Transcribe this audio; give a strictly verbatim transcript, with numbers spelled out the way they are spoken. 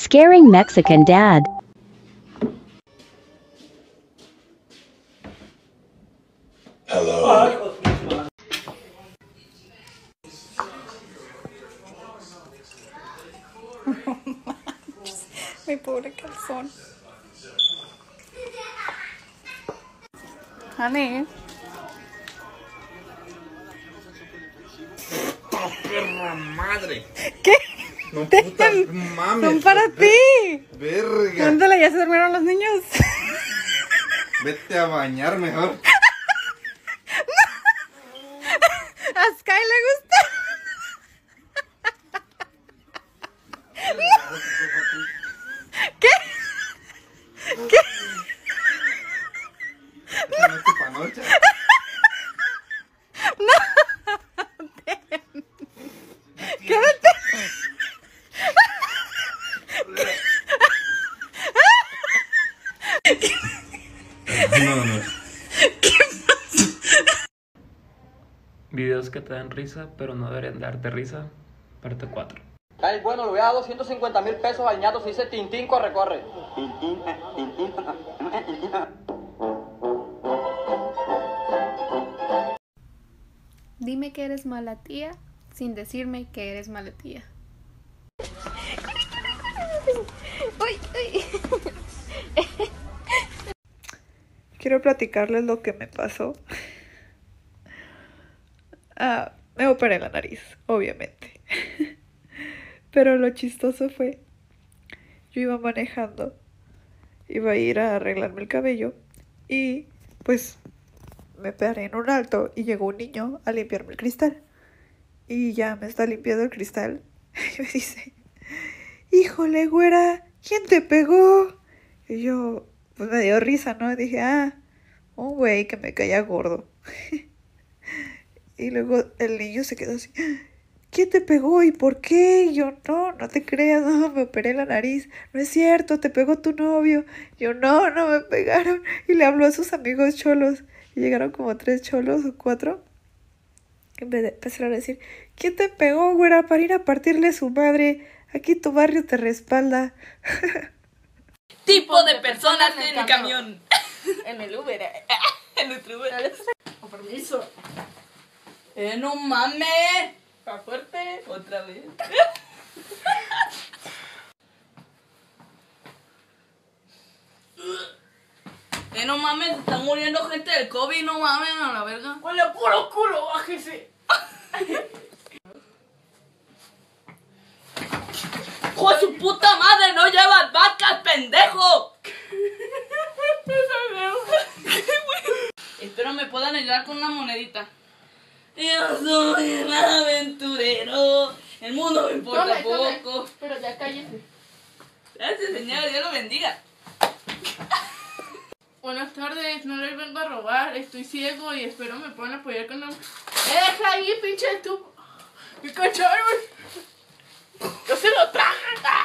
Scaring Mexican Dad. Hello. Mi pobre calzón. Honey. ¡Oh, perra madre! ¿Qué? No, puta, mames. ¡Son para ti! ¡Verga! Ándale, ya se durmieron los niños. Vete a bañar mejor. No. A Sky le gusta. Videos que te dan risa, pero no deberían darte risa. Parte cuatro. Ay, bueno, le voy a dar doscientos cincuenta mil pesos al ñato si dice Tintín corre, corre. Tintín, Tintín. Dime que eres mala tía sin decirme que eres mala tía. Uy, uy. Quiero platicarles lo que me pasó. Ah, me operé la nariz, obviamente. Pero lo chistoso fue, yo iba manejando, iba a ir a arreglarme el cabello y pues me paré en un alto y llegó un niño a limpiarme el cristal. Y ya me está limpiando el cristal y me dice, híjole, güera, ¿quién te pegó? Y yo, pues me dio risa, ¿no? Y dije, ah, un güey que me caía gordo. Y luego el niño se quedó así, ¿quién te pegó y por qué? Y yo, no, no te creas, no, me operé la nariz. No es cierto, te pegó tu novio. Y yo, no, no me pegaron. Y le habló a sus amigos cholos. Y llegaron como tres cholos o cuatro. Y me empezaron a decir, ¿quién te pegó, güera, para ir a partirle a su madre? Aquí tu barrio te respalda. Tipo de personas en el camión. En el Uber. En el Uber. Con permiso. ¡Eh, no mames! ¿Está fuerte? Otra vez. ¡Eh, no mames! Se está muriendo gente del COVID, no mames, a la verga. ¡Huele a puro culo, bájese! ¡Hijo de su puta madre! ¡No llevas vacas, pendejo! Espero me puedan ayudar con una monedita. Yo soy el aventurero, el mundo me importa tome, poco. Tome, pero ya cállese. Gracias, señor, Dios lo bendiga. Buenas tardes, no les vengo a robar, estoy ciego y espero me puedan apoyar con los... ¡Deja ahí, pinche estúpido! ¡Mi cochón! ¡Yo se lo traje!